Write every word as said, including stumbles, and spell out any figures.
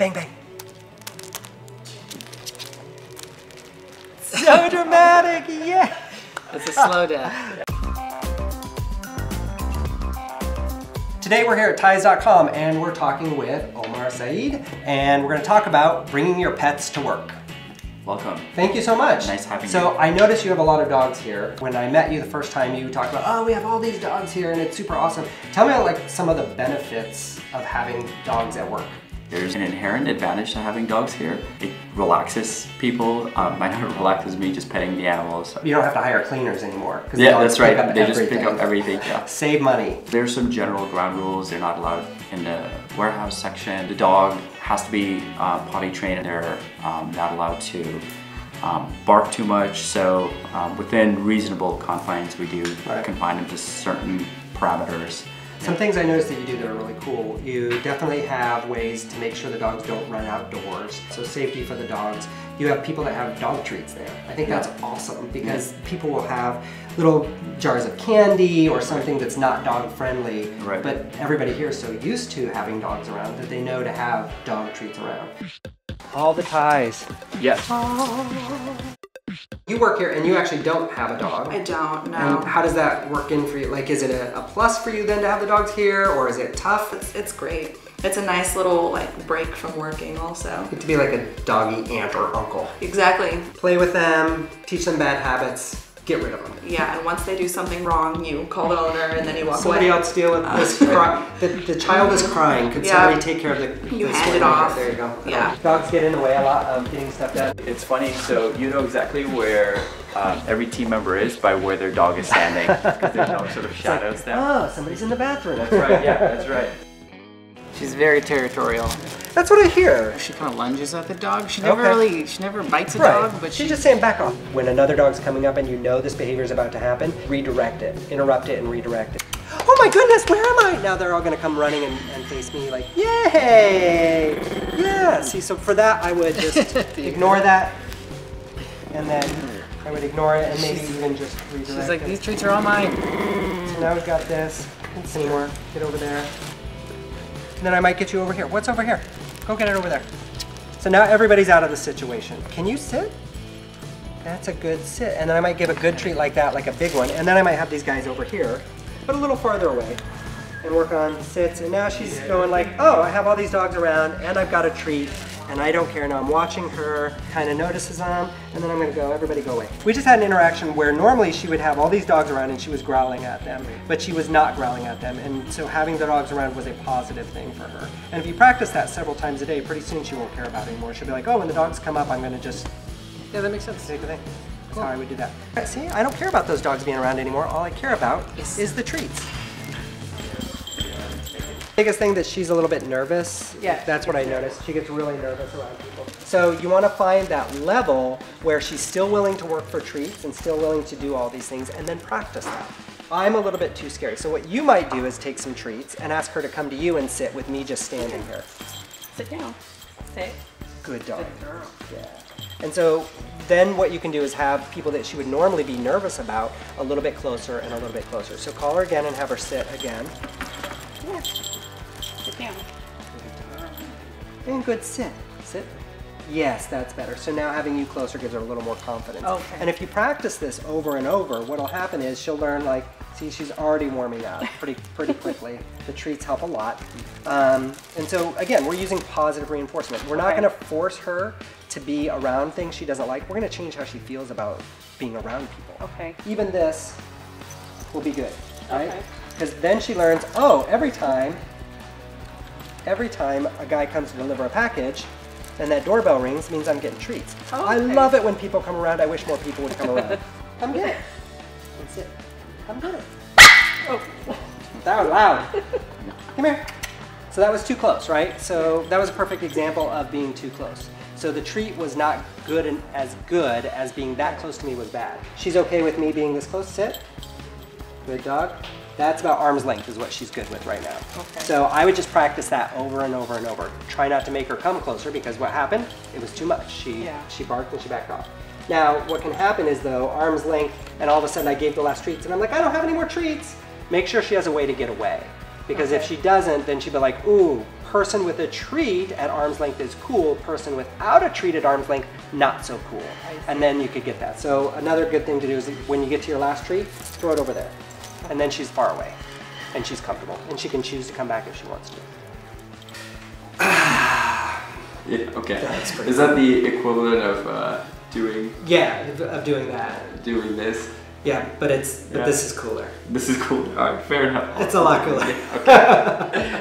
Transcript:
Bang, bang. So dramatic, yeah. It's a slow death. Today we're here at Ties dot com and we're talking with Omar Saeed, and we're going to talk about bringing your pets to work. Welcome. Thank you so much. Nice having you. So I noticed you have a lot of dogs here. When I met you the first time, you talked about, oh, we have all these dogs here and it's super awesome. Tell me about like some of the benefits of having dogs at work. There's an inherent advantage to having dogs here. It relaxes people. Um, I know it relaxes me just petting the animals. You don't have to hire cleaners anymore. Yeah, that's right. They just pick up everything. Yeah. Save money. There's some general ground rules. They're not allowed in the warehouse section. The dog has to be uh, potty trained. They're um, not allowed to um, bark too much. So um, within reasonable confines, we do right. confine them to certain parameters. Some things I noticed that you do that are really cool. You definitely have ways to make sure the dogs don't run outdoors. So safety for the dogs. You have people that have dog treats there. I think yeah. that's awesome because yeah. people will have little jars of candy or something that's not dog friendly. Right. But everybody here is so used to having dogs around that they know to have dog treats around. All the ties. Yes. Oh. You work here and you actually don't have a dog. I don't, no. And how does that work in for you? Like, is it a, a plus for you then to have the dogs here, or is it tough? It's, it's great. It's a nice little like break from working also. You get to be like a doggy aunt or uncle. Exactly. Play with them, teach them bad habits, get rid of them. Yeah, and once they do something wrong, you call the owner and then you walk somebody away. Somebody else deal with uh, this. Right. the, the child is crying. Could yeah. somebody take care of the... You hand it off. There you go. Yeah. Dogs get in the way a lot of getting stuff done. It's funny, so you know exactly where um, every team member is by where their dog is standing. Because there's no sort of shadows like, down. Oh, somebody's in the bathroom. That's right, yeah, that's right. She's very territorial. That's what I hear. She kind of lunges at the dog. She never okay. really, she never bites a right. dog, but she... She's just saying back off. When another dog's coming up and you know this behavior is about to happen, redirect it, interrupt it and redirect it. Oh my goodness, where am I? Now they're all gonna come running and, and face me like, yay! Yeah, see, so for that I would just ignore go. that, and then I would ignore it and maybe she's, even just redirect She's like, it. These treats are all mine. So now we've got this. Seymour, get over there. And then I might get you over here. What's over here? Go get it over there. So now everybody's out of the situation. Can you sit? That's a good sit. And then I might give a good treat like that, like a big one. And then I might have these guys over here, but a little farther away, and work on sits. And now she's going like, oh, I have all these dogs around, and I've got a treat, and I don't care. Now I'm watching her, kind of notices them, and then I'm gonna go, everybody go away. We just had an interaction where normally she would have all these dogs around and she was growling at them, but she was not growling at them, and so having the dogs around was a positive thing for her. And if you practice that several times a day, pretty soon she won't care about it anymore. She'll be like, oh, when the dogs come up, I'm gonna just... Yeah, that makes sense. Take the thing. That's cool. How I would do that. But see, I don't care about those dogs being around anymore. All I care about yes. is the treats. Biggest thing that she's a little bit nervous. Yeah. That's what I noticed. She gets really nervous around people. So you want to find that level where she's still willing to work for treats and still willing to do all these things, and then practice that. I'm a little bit too scary. So what you might do is take some treats and ask her to come to you and sit with me just standing here. Sit down. Sit. Good dog. Good girl. Yeah. And so then what you can do is have people that she would normally be nervous about a little bit closer and a little bit closer. So call her again and have her sit again. Yeah. Sit down. And good sit. Sit. Yes, that's better. So now having you closer gives her a little more confidence. Okay. And if you practice this over and over, what'll happen is she'll learn like, see, she's already warming up pretty pretty quickly. The treats help a lot. Um, and so again, we're using positive reinforcement. We're not okay. gonna force her to be around things she doesn't like. We're gonna change how she feels about being around people. Okay. Even this will be good, right? Okay. Because then she learns, oh, every time, every time a guy comes to deliver a package and that doorbell rings means I'm getting treats. Oh, okay. I love it when people come around. I wish more people would come around. Come get it. That's it. Come get it. Oh. That was loud. Come here. So that was too close, right? So that was a perfect example of being too close. So the treat was not good and as good as being that close to me was bad. She's okay with me being this close. Sit. Good dog. That's about arm's length is what she's good with right now. Okay. So I would just practice that over and over and over. Try not to make her come closer because what happened? It was too much. She, yeah. she barked and she backed off. Now what can happen is though, arm's length, and all of a sudden I gave the last treats and I'm like, I don't have any more treats. Make sure she has a way to get away. Because okay. if she doesn't, then she'd be like, ooh, person with a treat at arm's length is cool, person without a treat at arm's length, not so cool. And then you could get that. So another good thing to do is when you get to your last treat, throw it over there. And then she's far away and she's comfortable and she can choose to come back if she wants to. Yeah, okay. That's pretty is cool. That the equivalent of uh, doing? Yeah, of doing that. Doing this? Yeah, but it's yeah. But this is cooler. This is cooler. All right, fair enough. It's a lot cooler. Okay.